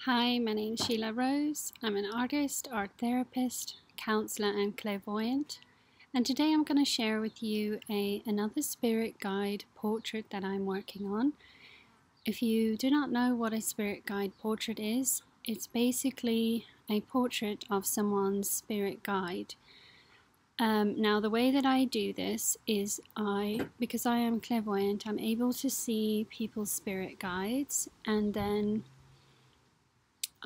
Hi, my name's Sheila Rose. I'm an artist, art therapist, counsellor and clairvoyant, and today I'm going to share with you another spirit guide portrait that I'm working on. If you do not know what a spirit guide portrait is, it's basically a portrait of someone's spirit guide. Now the way that I do this is because I am clairvoyant, I'm able to see people's spirit guides and then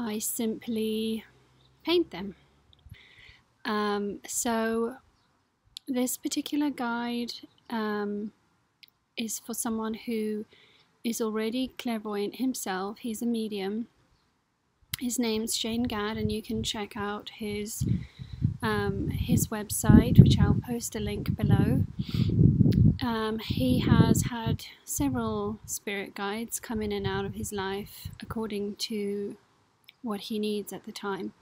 I simply paint them. So this particular guide is for someone who is already clairvoyant himself. He's a medium. His name's Shane Gadd, and you can check out his website, which I'll post a link below. He has had several spirit guides come in and out of his life according to what he needs at the time.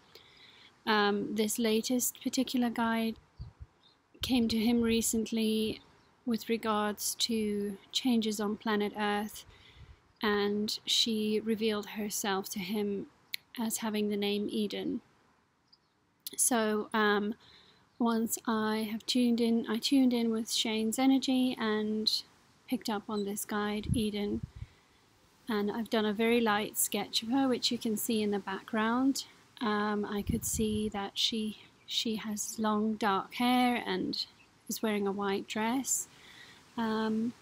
This latest particular guide came to him recently with regards to changes on planet Earth, and she revealed herself to him as having the name Eden. So once I have tuned in, I tuned in with Shane's energy and picked up on this guide, Eden. And I've done a very light sketch of her, which you can see in the background. I could see that she has long dark hair and is wearing a white dress. And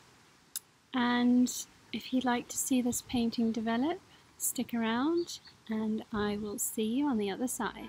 if you'd like to see this painting develop, stick around and I will see you on the other side.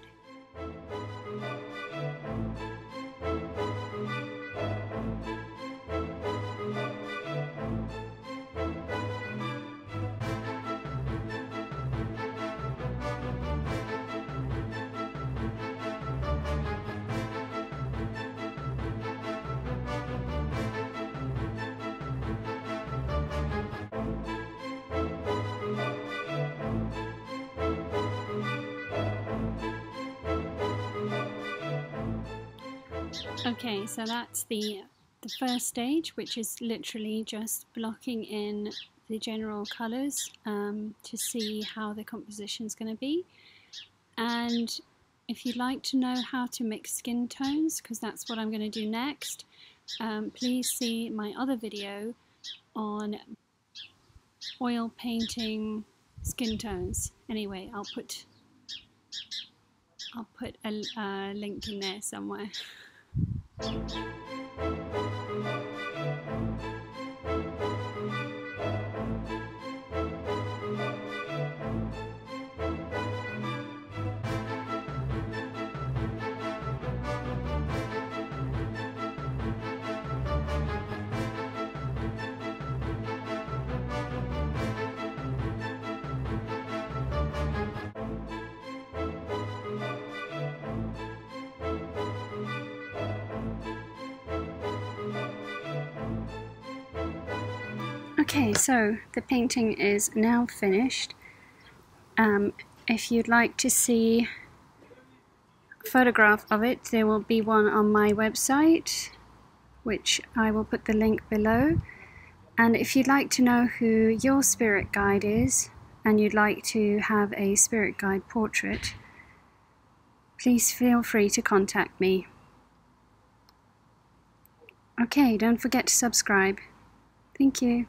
Okay, so that's the first stage, which is literally just blocking in the general colours to see how the composition is going to be. And if you'd like to know how to mix skin tones, because that's what I'm going to do next, please see my other video on oil painting skin tones. Anyway, I'll put a link in there somewhere. Okay, so the painting is now finished. If you'd like to see a photograph of it, there will be one on my website, which I will put the link below. And if you'd like to know who your spirit guide is, and you'd like to have a spirit guide portrait, please feel free to contact me. Okay, don't forget to subscribe. Thank you.